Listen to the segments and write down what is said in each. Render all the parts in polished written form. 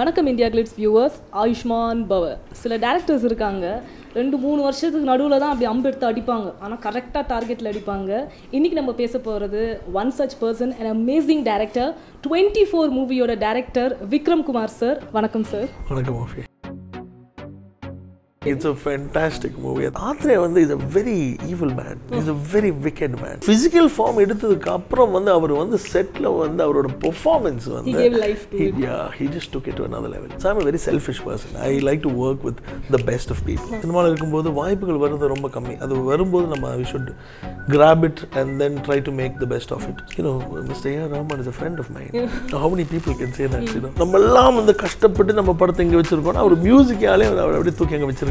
வணக்கம் India glitz viewers. Ayushman பவ சில டேரக்டர்ஸ் இருக்காங்க, 2-3 வருஷத்துக்கு நடுவில் தான் அப்படி அம்பெடுத்து அடிப்பாங்க, ஆனால் கரெக்டாக டார்கெட்டில் அடிப்பாங்க. இன்றைக்கி நம்ம பேச போகிறது one such person, and amazing director, 24 மூவியோட டேரக்டர் விக்ரம் குமார் சார். வணக்கம் சார். வணக்கம். It's a fantastic movie. Athreya is a very evil man. He's a very wicked man. Physical form eduthadukku appuram avaru set la avaroda performance he gave life to it. Yeah, he just took it to another level. So I'm a very selfish person. I like to work with the best of people. Cinema la irukkumbodhu vaayippugal varudha romba kammi. Adu varumbodhu nama we should grab it and then try to make the best of it. You know, Mr. A. Rahman is a friend of mine. Now, how many people can say that, you know? Namma ellam kashtapattu nama padatha inga vechirukom. Avaru music yale avaru apdi thookenga vechirukom.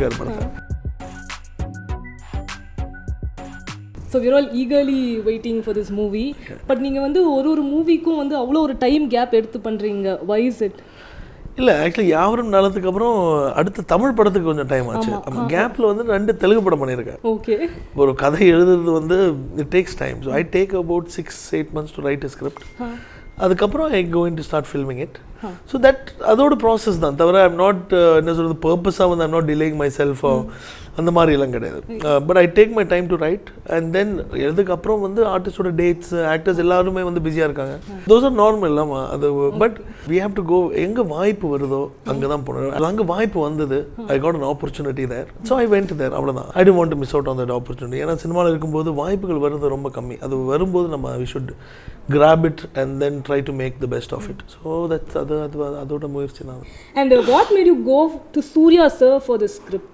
So we're all eagerly waiting for this movie. But நீங்க ஒரு மூவிக்கும் அவ்வளோ ஒரு time gap எடுத்து பண்றீங்க. Why is it? இல்லை, actually யாவரும் நாளத்துக்கு அப்புறம் அடுத்த தமிழ் படத்துக்கு கொஞ்சம் டைம் ஆச்சு. நம்ம கேப்பில் 2 தெலுங்கு படம் பண்ணியிருக்கேன். ஓகே. ஒரு கதை எழுதுறது it takes time. So I take about 6-8 months to write a script. அதுக்கப்புறம் I going to start filming it. So that அதோட ப்ராசஸ் தான் தவிர ஐம் நாட் என்ன சொல்கிறது பர்பஸாக I'm not delaying myself அந்த மாதிரிலாம் கிடையாது. But I take my time to write and then எழுதுக்கப்புறம் ஆர்டிஸ்டோட டேட்ஸ் ஆக்டர்ஸ் எல்லாருமே பிஸியாக இருக்காங்க. தோஸ் ஆர் நார்மல் இல்லாமல் அது. But we have to go, எங்கே வாய்ப்பு வருதோ அங்கே தான் போனோம். அங்கே வாய்ப்பு வந்தது. I got an opportunity there. So I went there. அவ்வளோதான். I don't want to miss out on that opportunity. ஏன்னா சினிமாவில் இருக்கும்போது வாய்ப்புகள் வருது ரொம்ப கம்மி. அது வரும்போது நம்ம we should grab it and then try to make the best of it. So that's adoda moirchi na. And what made you go to Surya sir for the script?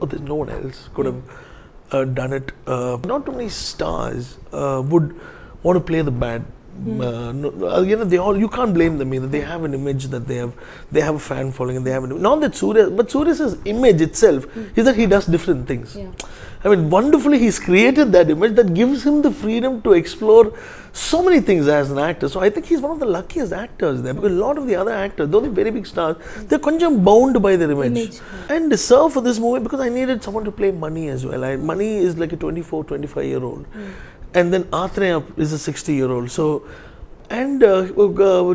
Oh, there's no one else could have done it. Not too many stars would want to play the bad. You know, they all, you can't blame them either. They have an image that they have a fan following, and they have an, not that Surya, but Surya's image itself is that he does different things. I mean, wonderfully he's created that image that gives him the freedom to explore so many things as an actor. So I think he's one of the luckiest actors there, because a lot of the other actors, though they're very big stars, they're கொஞ்சம் bound by their image. And to serve for this movie, because I needed someone to play Money as well. Money is like a 24-25-year-old. And then Athreya is a 60-year-old. So, and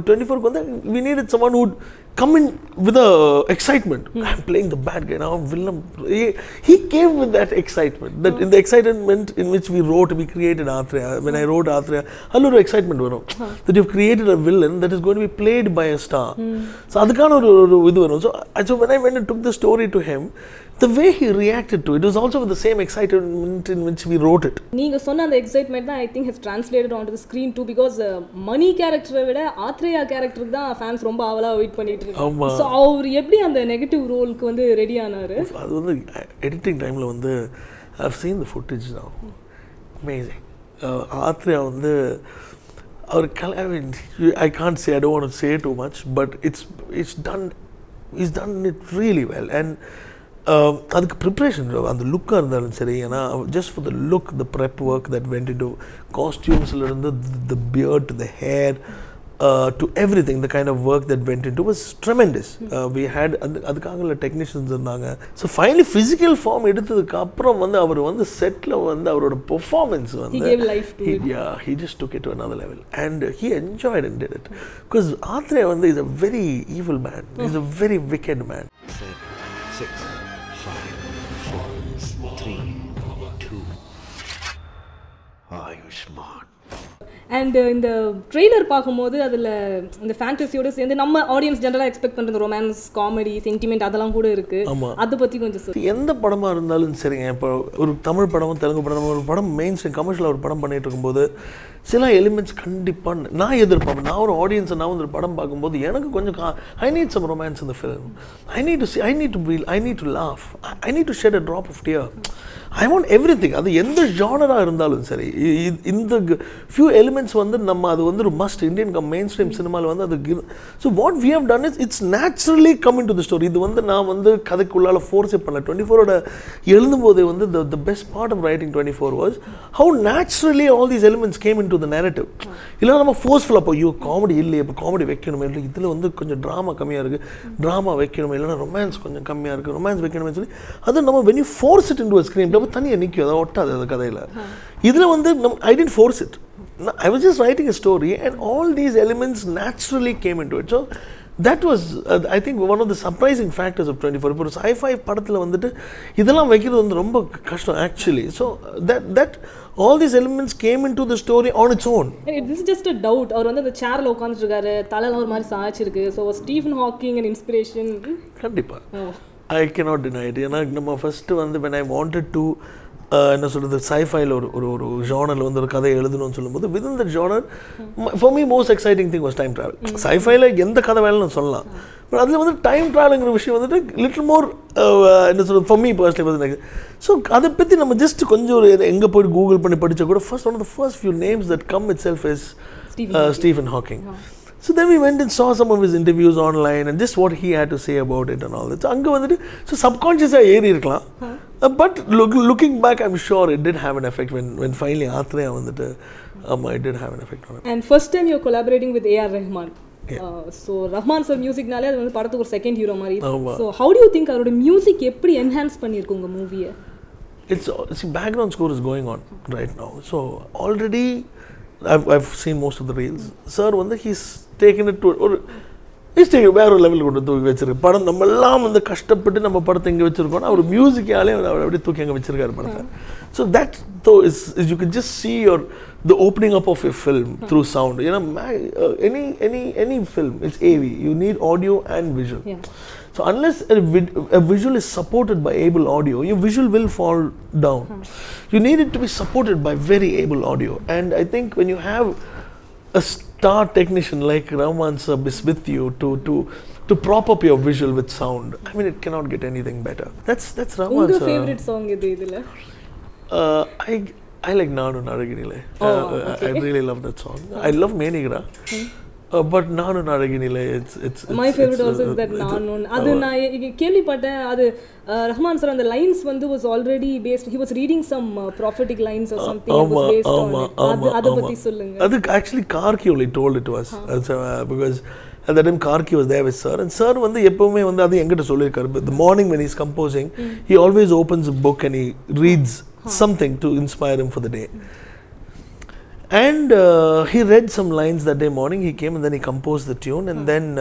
24, we needed someone who would come in with the excitement. I'm playing the bad guy now, villain. He came with that excitement. That in the excitement in which we created Athreya. When I wrote Athreya, a lot of excitement was that you've created a villain that is going to be played by a star. So when I went and took the story to him, the way he reacted to it was also with the same excitement in which we wrote it. நீங்க சொன்ன அந்த excitement தான் I think has translated onto the screen too, because Mani character விட Athreya character தான் fans ரொம்ப ஆவலா wait பண்ணிட்டு இருக்காங்க. So அவர் எப்படி அந்த நெகட்டிவ் ரோலுக்கு ரெடி ஆனாரு? அது எடிட்டிங் டைம்ல I've seen the footage now. Amazing. Athreya அவர் I mean, I can't say, I don't want to say too much, but he's done it really well. And அதுக்கு ப்ரிப்ரேஷன், அந்த லுக்காக இருந்தாலும் சரி, ஏன்னா just for the look, the prep work that went into காஸ்டியூம்ஸ்லேருந்து the beard to the hair to everything, the kind of work that went into was tremendous. We had அதுக்காக உள்ள technicians இருந்தாங்க. So finally physical form எடுத்ததுக்கு அப்புறம் அவர் செட்டில் அவரோட performance he just took it to another level. And he enjoyed and did it. Because Athreya is a very evil man. He's a very wicked man. 6, 5, 4, 3, 2. Ayushman. And in the trailer பார்க்கும்போது அதில் இந்த ஃபேண்டசியோடு சேர்ந்து நம்ம audience ஜென்ரலாக expect பண்ணுறது romance, comedy, sentiment அதெல்லாம் கூட இருக்குது. ஆமாம், அதை பற்றி கொஞ்சம் சார். எந்த படமாக இருந்தாலும் சரிங்க, இப்போ ஒரு தமிழ் படமும் தெலுங்கு படமும் ஒரு படம் மெயின் ஸ்ட்ரீம் கமர்ஷியலாக ஒரு படம் பண்ணிகிட்டு இருக்கும்போது சில எலிமெண்ட்ஸ் கண்டிப்பாக நான் எதிர்பார்ப்பேன். நான் ஒரு ஆடியன்ஸை ஒரு படம் பார்க்கும்போது எனக்கு கொஞ்சம் ஐ நீட் சம் ரொமான்ஸ் இந்த film. I need to laugh. I need to shed a drop of tear. I want everything. அது எந்த ஜானராக இருந்தாலும் சரி, இந்த ஃபியூ எலிமெண்ட்ஸ் நம்ம அது ஒரு மஸ்ட் இந்தியன் மெயின் ஸ்ட்ரீம் சினிமாவில் அது. So what we have done is it's naturally come into the story. இது நான் கதைக்குள்ளால் ஃபோர்ஸே பண்ணல. 24ஓட எழுதும்போதே the best part of writing 24 was how naturally all these elements came into the narrative. இல்லை நம்ம ஃபோர்ஸ்ஃபுல்லாக போய் ஐயோ காமெடி இல்லையே, இப்போ காமெடி வைக்கணுமே, இல்லை இதில் கொஞ்சம் ட்ராமா கம்மியாக இருக்குது, ட்ராமா வைக்கணுமே, இல்லைன்னா ரொமான்ஸ் கொஞ்சம் கம்மியாக இருக்குது, ரொமான்ஸ் வைக்கணுமே சொல்லி அது நம்ம when you force it into screen அப்போ தனியாக நிற்கும், அதை ஒட்டாது அந்த கதையில். இதில் I did force it. I was just writing a story and all these elements naturally came into it. So That was, I think, one of the surprising factors of 24. But sci-fi padathila vandu idella vekiradhu vandu romba kashtam actually. So that all these elements came into the story on its own. And this is just a doubt. Avaru vandu the chair la ukandirukkaru, thala oru mari saachirukku. So was Stephen Hawking an inspiration? Kandipa. I cannot deny it. Yana first vandu when I wanted to the sci-fi genre, within that genre, for me most exciting thing was time travel. Sci-fi like endha kadha vela nu sollalam, but adhula time travel inga vishayam little more for me personally. So adha pathi nama just konjam enga poi google panni padicha kuda first one of the first few names that come itself is Stephen Hawking. So then we went and saw some of his interviews online and just what he had to say about it and all that. So subconscious but looking back, I'm sure it did have an effect when finally Athreya it did have an effect on it. And first time you're collaborating with A. Rahman. Yeah. So Rahman sir music naale adu vandu padathu or second hero mari. So how do you think avaroda music eppadi enhance pannirukku movie? See, background score is going on right now. So already I've seen most of the reels. Sir he's taken it to he's taking it to a level. So that though is you can just see the opening up of a film through sound. Any film, it's AV. You need audio and visual. Yeah. So unless a visual is supported by able audio, your visual will fall down. You need it to be supported by very able audio. And I think when you have a star technician like Rahman Sab is with you to prop up your visual with sound, I mean, it cannot get anything better. That's Rahman Sab. What's your favorite song? I like Nanu Naraginile. I really love that song. I love Menigra. But Nanu Naraginile, it's my favorite also is that Nanu. Rahman sir, and the lines was already based. He was reading some prophetic lines or something. Actually, Karki only told it to us because at that time Karki was there with sir, and sir the morning when he's composing, he always opens a book and he reads something to inspire him for the day. And he read some lines that day morning. He came and then he composed the tune and then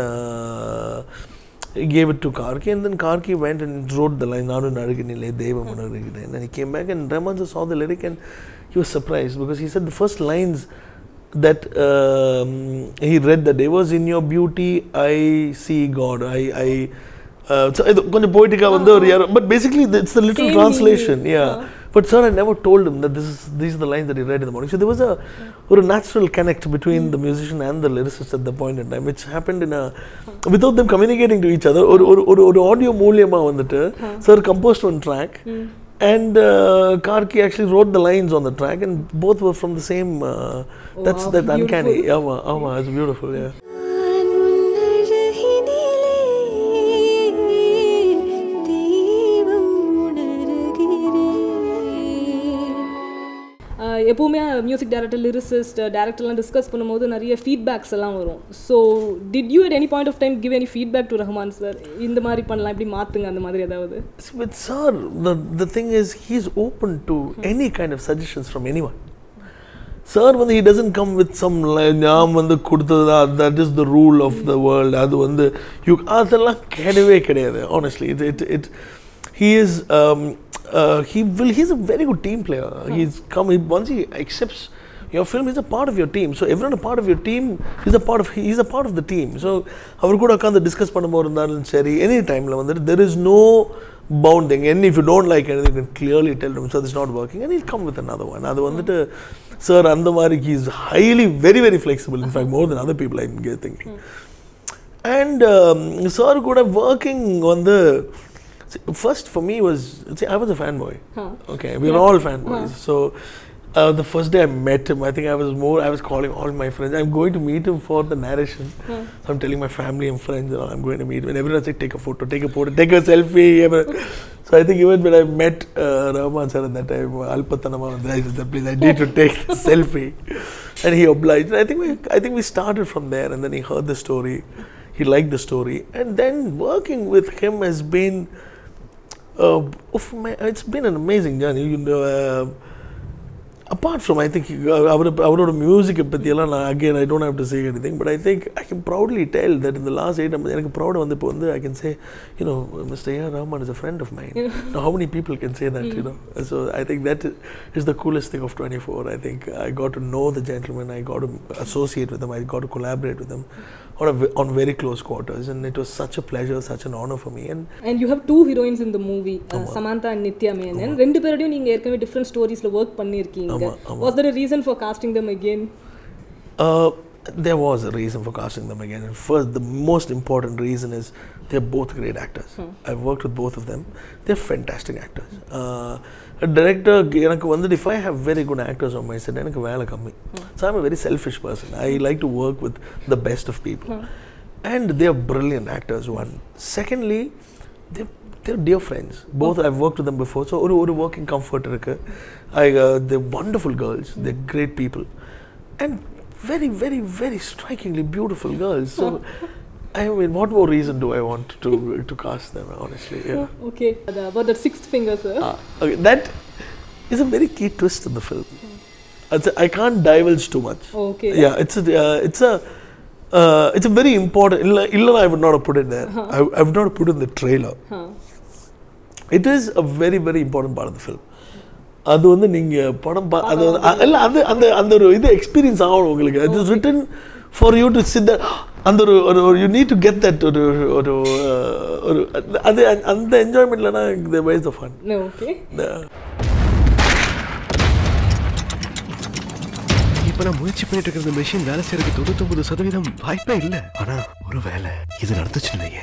he gave it to Karki, and then Karki went and wrote the line, Nanu Naraginile Deva Munarigide, and then he came back and Rahman saw the lyric and he was surprised because he said the first lines that he read that day was, in your beauty I see God. But basically it's the literal translation. But sir, I never told him that these are the lines that he read in the morning. So there was a natural connect between the musician and the lyricist at the point in time, which happened without them communicating to each other. Or audio mooliyama sir composed one track, and Karki actually wrote the lines on the track, and both were from the same. That's wow, that beautiful. Uncanny. It's beautiful. Yeah. Music director, lyricist, director discuss feedbacks. So did you at any point of time give any feedback to Rahman sir? With sir, the thing is, he's open to any kind of suggestions from anyone. Sir, when he doesn't come with some line, that is the rule of the world, honestly, he is he's a very good team player. Once he accepts your film, he's a part of your team. So everyone a part of your team is a part of the team. So avaru kuda akanda discuss panamorundalum seri any time la vandittu there is no bounding, and if you don't like anything you can clearly tell him, so this is not working, and he'll come with another one. Adu vandittu sir andamari is highly very, very flexible, in fact more than other people I'm thinking. And sir kuda working on the first for me was, I was a fanboy. Okay, we were all fanboys. So the first day I met him, I think I was calling all my friends. I'm going to meet him for the narration. So I'm telling my family and friends, I'm going to meet him. And everyone said, take a photo, take a photo, take a selfie. So I think even when I met Rahman sir at that time, Alpatanama, I said, please, I need to take a selfie. And he obliged. And I think we started from there, and then he heard the story. He liked the story. And then working with him has been it's been an amazing journey. apart from, I think, our music, again, I don't have to say anything, but I think I can proudly tell that in the last 8 months, I'm proud of I can say, you know, Mr. A. Rahman is a friend of mine. Now, how many people can say that, you know? So, I think that is the coolest thing of 24. I think I got to know the gentleman, I got to associate with him, I got to collaborate with him on very close quarters, and it was such a pleasure, such an honor for me. And you have two heroines in the movie, Samantha and Nithya Menen. You have different stories work pannirkeenga. Was there a reason for casting them again? There was a reason for casting them again. And first, the most important reason is they're both great actors. I've worked with both of them. They're fantastic actors. A director, if I have very good actors on my set, so I'm a very selfish person. I like to work with the best of people. And they're brilliant actors, one. Secondly, they're dear friends. Both I've worked with them before, so oru working comfort. They're wonderful girls. They're great people, and very, very, very strikingly beautiful girls. So, I mean, what more reason do I want to cast them? Honestly, yeah. Okay. About the sixth finger, sir. Okay, that is a very key twist in the film. I can't divulge too much. Okay. Yeah, it's a very important. I would not have put it there. I would not have put it in the trailer. It is a very, very important part of the film. That's it is written for you to sit there, or you need to get that. And the enjoyment, where's the fun? No, okay. Yeah. But we can't do the machine. We can't do it. We can't do it.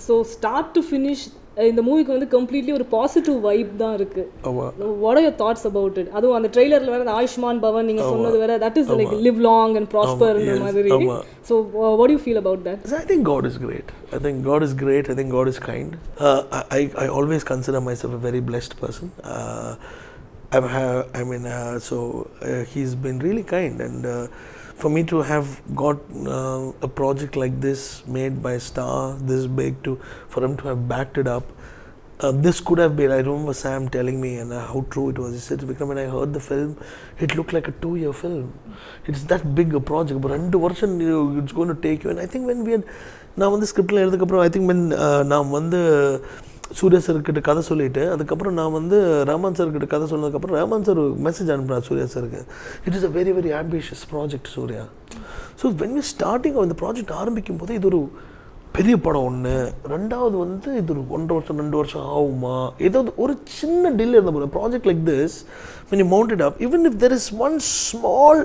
So, start to finish, in the movie is completely a positive vibe. What are your thoughts about it? That's on the trailer, Ayushman Bhavan, that is like live long and prosper. Yes. So, what do you feel about that? I think God is great. I think God is great. I think God is kind. I always consider myself a very blessed person. He's been really kind, and for me to have got a project like this made by a star this big, for him to have backed it up, this could have been. I remember Sam telling me how true it was. He said, Vikram, when I heard the film, it looked like a 2-year film. It's that big a project, but under version, it's going to take you. And I think when we had now on the script, I think when now on the Surya sir kitta kada solite adukapra na vandu Rahman sir kitta kada solnaduk apra Rahman sir message anupraar Surya sir ku. It is a very, very ambitious project, Surya. So when we starting on the project aarambikkumbodhu idu oru periya padam onnu rendavathu vandu idu oru 1 varsha 2 varsha aavuma edhavadhu oru chinna delay irundha project like this when you mount it up, even if there is one small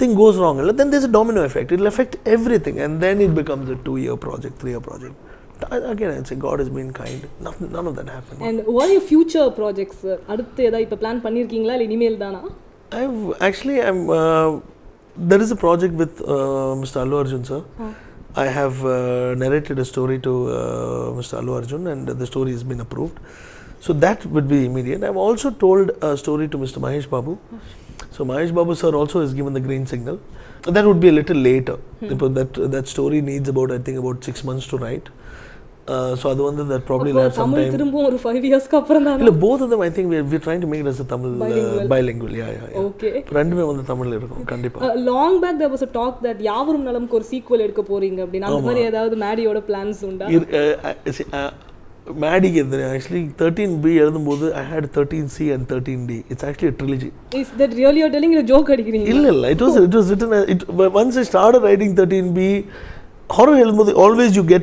thing goes wrong, then there's a domino effect. It will affect everything, and then it becomes a 2-year project, 3-year project. Again, I'd say God has been kind. None of that happened. And what are your future projects? There is a project with Mr. Allu Arjun, sir. I have narrated a story to Mr. Allu Arjun, and the story has been approved. So that would be immediate. I've also told a story to Mr. Mahesh Babu. So Mahesh Babu sir also has given the green signal. That would be a little later. Because that story needs about, I think, about 6 months to write. So that probably will have some time. 5 years both of them, I think, we're trying to make it as a Tamil bilingual. Yeah. Okay. Long back there was a talk that Yavarum Nalam kor sequel edukka poringa. Maddiyoda plans unda. Actually, 13B, I had 13C and 13D. It's actually a trilogy. Is that really you're telling a joke? No, it was written. Once I started writing 13B, horror always you get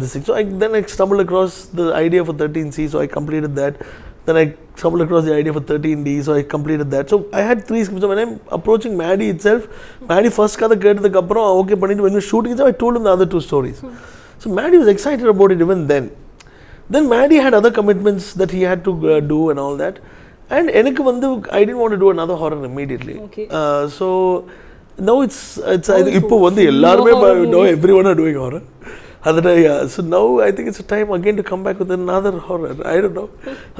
this thing. So then I stumbled across the idea for 13C, so I completed that. Then I stumbled across the idea for 13D, so I completed that. So I had 3 scripts. So when I'm approaching Maddie itself, Maddie first got the kapra, okay, but when we were shooting, I told him the other 2 stories. So Maddie was excited about it even then. Then Maddie had other commitments that he had to do and all that. And I didn't want to do another horror immediately. Okay. So now it's everyone are doing horror. So now I think it's a time again to come back with another horror. I don't know.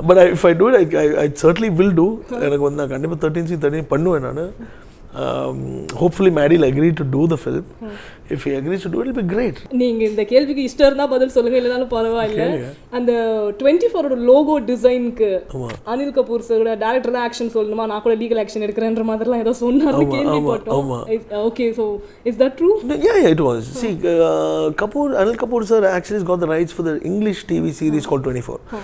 But if I do it, I certainly will do. 13C, 13 Pannu. Hopefully Maddie will agree to do the film. If he agrees to do it, it'll be great. நீங்க இந்த கேள்விக்கு இஷ்டர்னா பதில் சொல்லுங்க இல்லனாலும் பரவாயில்லை. அந்த 24ஓட logo டிசைன்க்கு அனில் கபூர் சார் கூட டைரக்டரா ஆக்ஷன் சொல்லணுமா நான் கூட லீகல் ஆக்ஷன் எடுக்கறேன்ற மாதிரிலாம் ஏதோ சொன்னாரு கேள்விப்பட்டோம். Okay, so is that true? Yeah, yeah, it was. See, Anil Kapoor sir actually has got the rights for the English TV series called 24.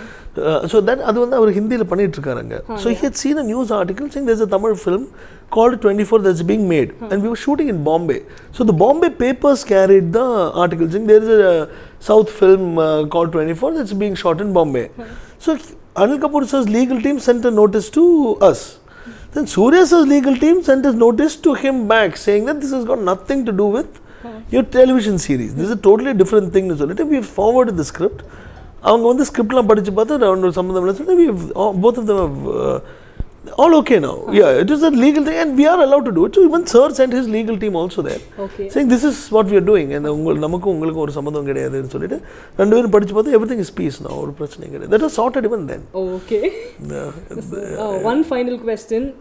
So that அது வந்து அவர் ஹிந்தில பண்ணிட்டு இருக்காங்க. So he had seen a news article saying there's a Tamil film called 24 that's being made, and we were shooting in Bombay. So the Bombay papers carried the articles saying there is a South film called 24 that's being shot in Bombay. So Anil Kapoor sir's legal team sent a notice to us. Then Surya sir's legal team sent a notice to him back saying that this has got nothing to do with your television series. This is a totally different thing. So we forwarded the script. Both of them have all okay now. Yeah, it is a legal thing and we are allowed to do it. So even sir sent his legal team also there. Okay. Saying this is what we are doing and everything is peace now. That was sorted even then. Okay. Yeah. One final question.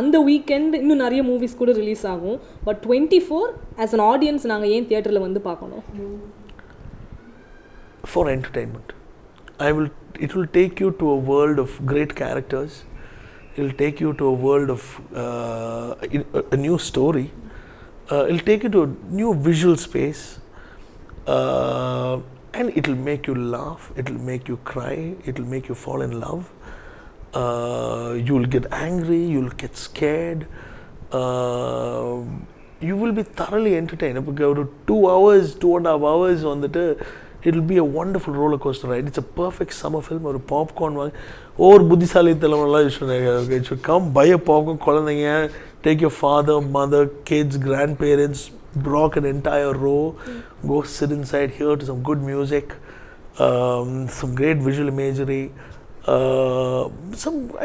On the weekend, you know, nariya movies could release. But 24, as an audience, we are in theatre. For entertainment. It will take you to a world of great characters. It'll take you to a world of a new story. It'll take you to a new visual space, and it'll make you laugh. It'll make you cry. It'll make you fall in love. You'll get angry. You'll get scared. You will be thoroughly entertained. If you go to 2 hours, 2.5 hours on the day, it'll be a wonderful roller coaster ride. It's a perfect summer film or a popcorn. Or buddhisali, you should come buy a popcorn, take your father, mother, kids, grandparents, block an entire row, go sit inside here to some good music, some great visual imagery.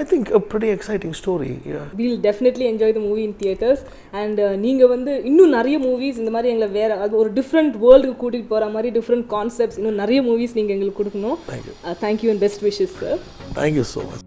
I think a pretty exciting story. Yeah. We'll definitely enjoy the movie in theatres, and neenga vandu innum nariya movies indha mari engala vera or different world ku kootittu pora mari different concepts innum nariya movies neenga engalukku kudukanum. Thank you and best wishes, sir. Thank you so much.